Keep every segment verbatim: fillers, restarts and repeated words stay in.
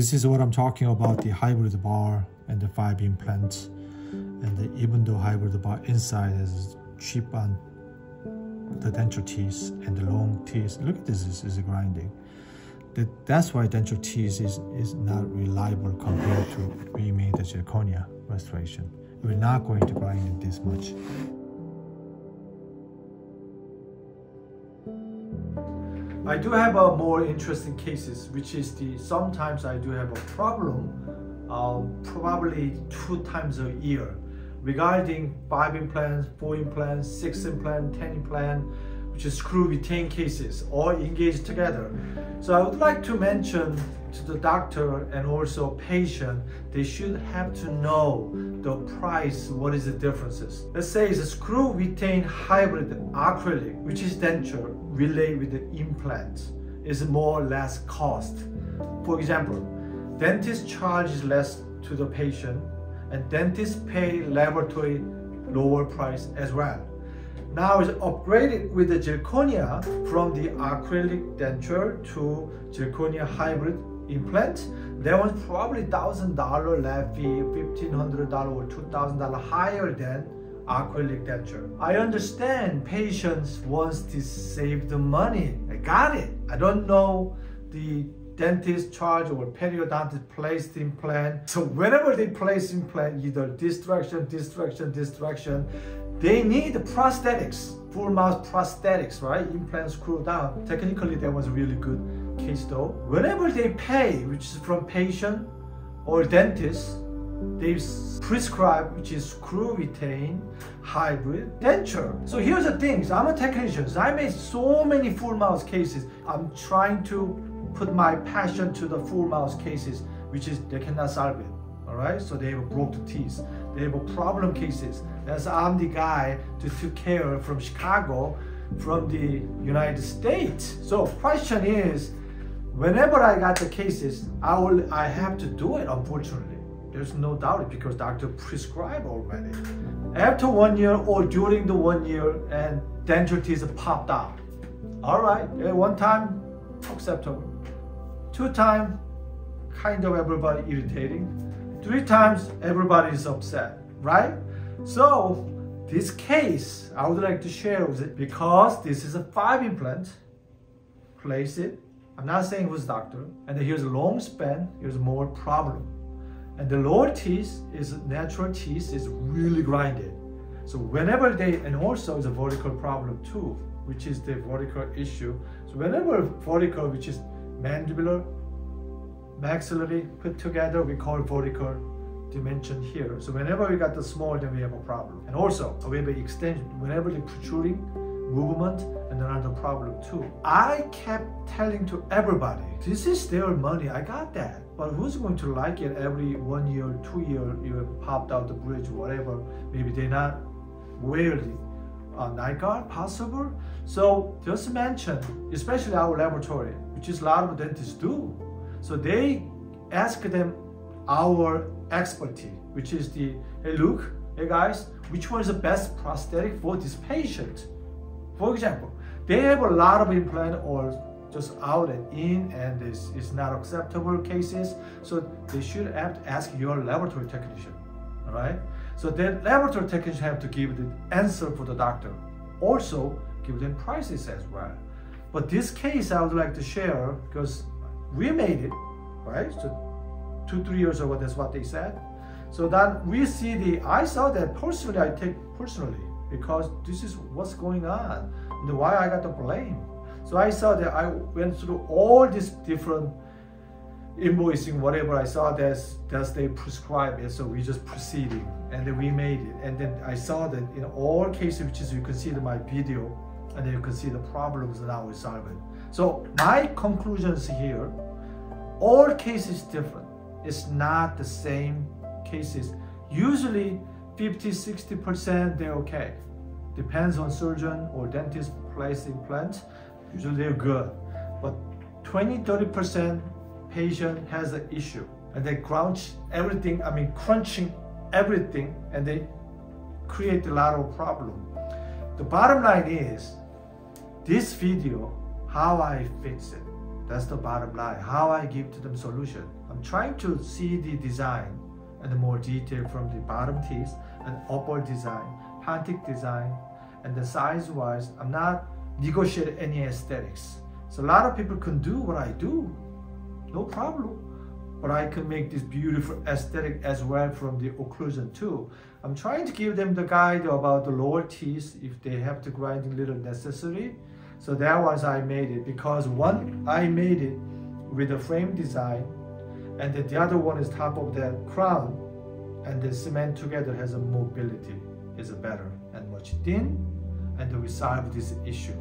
This is what I'm talking about, the hybrid bar and the five implants. And the, even though hybrid bar inside is cheap on the denture teeth and the long teeth, look at this, this is grinding. That, that's why denture teeth is, is not reliable compared to we made the zirconia restoration. We're not going to grind it this much. I do have a more interesting cases, which is the sometimes I do have a problem uh, probably two times a year regarding five implants, four implants, six implant, ten implant, which is screw retain cases all engaged together. So I would like to mention to the doctor and also patient, they should have to know the price, what is the differences. Let's say it's a screw retain hybrid acrylic, which is denture related with the implant, is more or less cost. For example, dentist charges less to the patient and dentist pay laboratory lower price as well. Now it's upgraded with the zirconia from the acrylic denture to zirconia hybrid implant. That one's probably one thousand dollar lab fee, fifteen hundred dollars or two thousand dollars higher than acrylic denture. I understand patients wants to save the money. I got it. I don't know the dentist charge or periodontist placed implant. So whenever they place implant, either distraction, distraction, distraction, they need prosthetics, full mouth prosthetics, right? Implant screw down. Technically, that was a really good case though. Whenever they pay, which is from patient or dentist, they prescribe, which is screw retain hybrid denture. So here's the thing, so I'm a technician. So I made so many full mouth cases. I'm trying to put my passion to the full mouth cases, which is they cannot solve it, all right? So they have broke the teeth. They have problem cases. That's I'm the guy to take care from Chicago, from the United States. So question is, whenever I got the cases, I will I have to do it, unfortunately. There's no doubt because doctor prescribed already. After one year or during the one year and denture teeth popped out. All right, one time, acceptable. Two times, kind of everybody irritating. Three times, everybody is upset, right? So this case, I would like to share with it because this is a five implant, place it. I'm not saying who's doctor. And here's a long span, here's more problem. And the lower teeth is natural teeth is really grinded. So whenever they, and also it's a vertical problem too, which is the vertical issue. So whenever vertical, which is mandibular, maxillary put together, we call vertical dimension here. So whenever we got the small, then we have a problem. And also, we have an extension, whenever the protruding movement, and another problem too. I kept telling to everybody, this is their money, I got that. But who's going to like it every one year, two year, you have popped out the bridge, whatever, maybe they're not wearing uh, night guard, possible? So just mention, especially our laboratory, which is a lot of dentists do. So they ask them our expertise, which is the, hey look, hey guys, which one is the best prosthetic for this patient? For example, they have a lot of implant or just out and in and it's, it's not acceptable cases. So they should have to ask your laboratory technician, all right? So the laboratory technician have to give the answer for the doctor. Also give them prices as well. But this case I would like to share because we made it, right? So two, three years ago, that's what they said. So that we see the, I saw that personally, I take personally, because this is what's going on, and why I got the blame. So I saw that I went through all these different invoicing, whatever I saw that that's they prescribe it, so we just proceeding, and then we made it. And then I saw that in all cases, which is you can see in my video, and then you can see the problems that I will solve it. So my conclusions here, all cases different. It's not the same cases. Usually fifty, sixty percent, they're okay. Depends on surgeon or dentist place implant. Usually they're good. But twenty, thirty percent patient has an issue and they crunch everything, I mean crunching everything and they create a lot of problem. The bottom line is this video, how I fix it. That's the bottom line, how I give to them solution. I'm trying to see the design and the more detail from the bottom teeth and upper design, Pantic design, and the size-wise, I'm not negotiating any aesthetics. So a lot of people can do what I do, no problem. But I can make this beautiful aesthetic as well from the occlusion too. I'm trying to give them the guide about the lower teeth if they have to grind a little necessary. So that was I made it, because one I made it with a frame design, and then the other one is top of that crown, and the cement together has a mobility, is better and much thin, and to resolve this issue.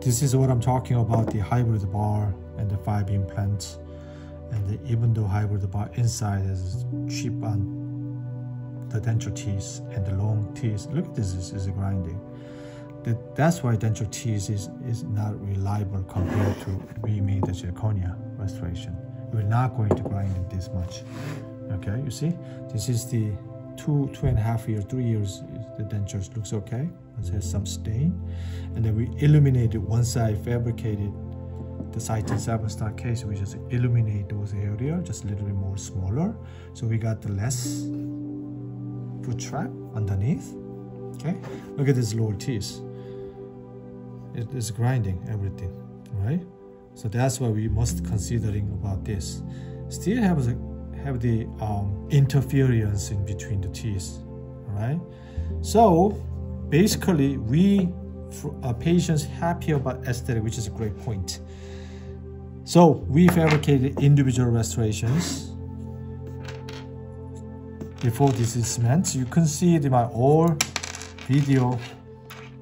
This is what I'm talking about, the hybrid bar and the five implants. And even though hybrid bar inside is cheap on the denture teeth and the long teeth, look at this, this is grinding. That, that's why denture teeth is, is not reliable compared to we made the zirconia restoration. We're not going to grind it this much. Okay, you see? This is the two, two and a half years, three years, the dentures looks okay. It has some stain. And then we illuminated one side, fabricated the Titan seven star case, we just illuminate those areas just a little bit more smaller, so we got the less foot trap underneath. Okay, look at this lower teeth, it is grinding everything, right? So that's why we must considering about this. Still have the, have the um, interference in between the teeth, right? So basically, we are patients happy about aesthetic, which is a great point. So we fabricated individual restorations. Before this is cement, you can see in my old video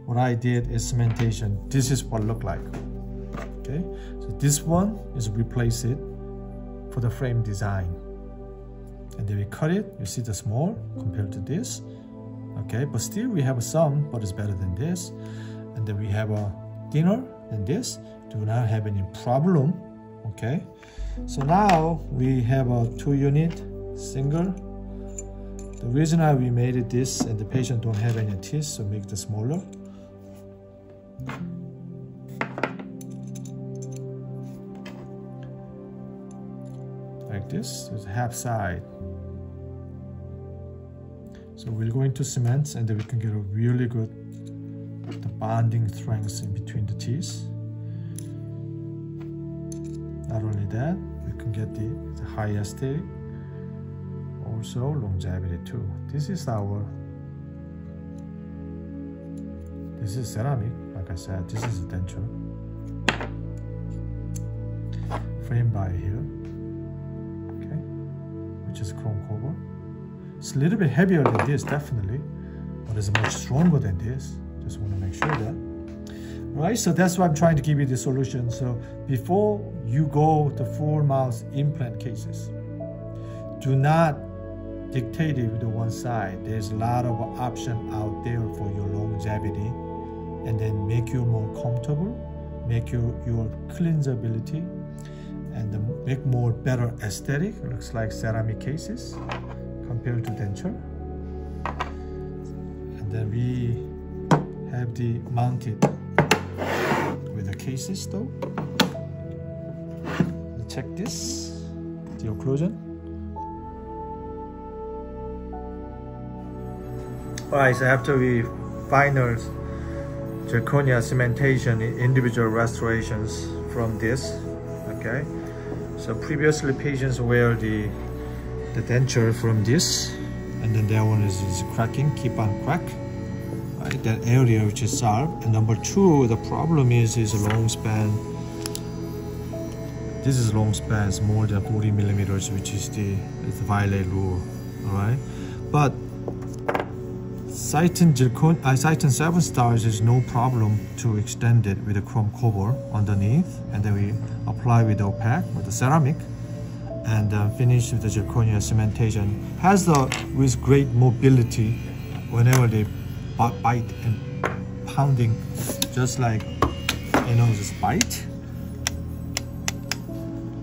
what I did is cementation. This is what it looked like. Okay, so this one is replace it for the frame design, and then we cut it. You see the small compared to this. Okay, but still we have some, but it's better than this. And then we have a thinner than this. Do not have any problem. Okay, so now we have a two unit single. The reason why we made it this, and the patient don't have any teeth, so make the smaller. Like this, it's half side. So we're going to cement, and then we can get a really good the bonding strength in between the teeth. Not only that, we can get the, the high aesthetic, also longevity too. This is our, this is ceramic, like I said, this is a denture. Frame by here, okay, which is chrome cover. It's a little bit heavier than this, definitely, but it's much stronger than this. Just want to make sure that. Right, so that's why I'm trying to give you the solution. So before you go to full mouth implant cases, do not dictate it with the one side. There's a lot of options out there for your longevity, and then make you more comfortable, make your, your cleansability, and the, make more better aesthetic. It looks like ceramic cases compared to denture. And then we have the mounted with the cases though. Check this, the occlusion. Alright, so after we final zirconia cementation in individual restorations from this, okay. So previously patients wear the the denture from this, and then that one is, is cracking, keep on crack. Right, that area which is sharp. And number two, the problem is is a long span. This is long span, it's more than forty millimeters, which is the, the violet rule. All right, but Titan zircon, uh, Titan seven stars is no problem to extend it with a chrome cover underneath, and then we apply with opaque with the ceramic, and uh, finish with the zirconia cementation. Has the with great mobility whenever they bite and pounding, just like, you know, just bite.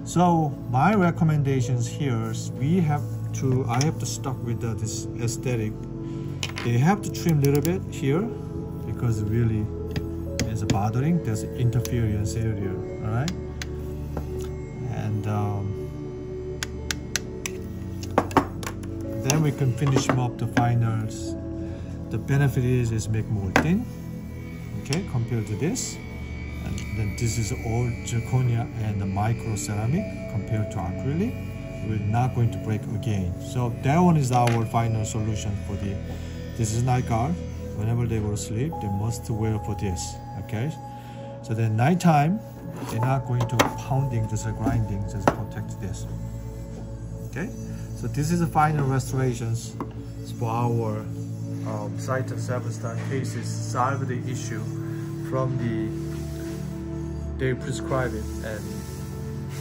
So my recommendations here is we have to, I have to stop with the, this aesthetic. They have to trim a little bit here because it really is bothering. There's interference area, all right? and um, then we can finish up the finals. The benefit is is make more thin, okay, compared to this. And then this is all zirconia and the micro ceramic compared to acrylic. We're not going to break again. So that one is our final solution for the. This is night guard. Whenever they go to sleep, they must wear for this. Okay. So then nighttime, they're not going to pounding, just grinding, just protect this. Okay. So this is the final restorations for our um, site of seven star cases. Solve the issue from the. They prescribe it, and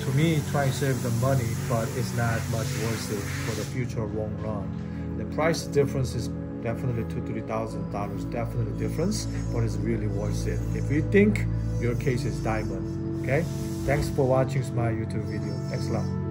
to me try to save the money, but it's not much worth it for the future long run. The price difference is definitely two three thousand dollars, definitely difference, but it's really worth it if you think your case is diamond. Okay, thanks for watching my YouTube video. Thanks a lot.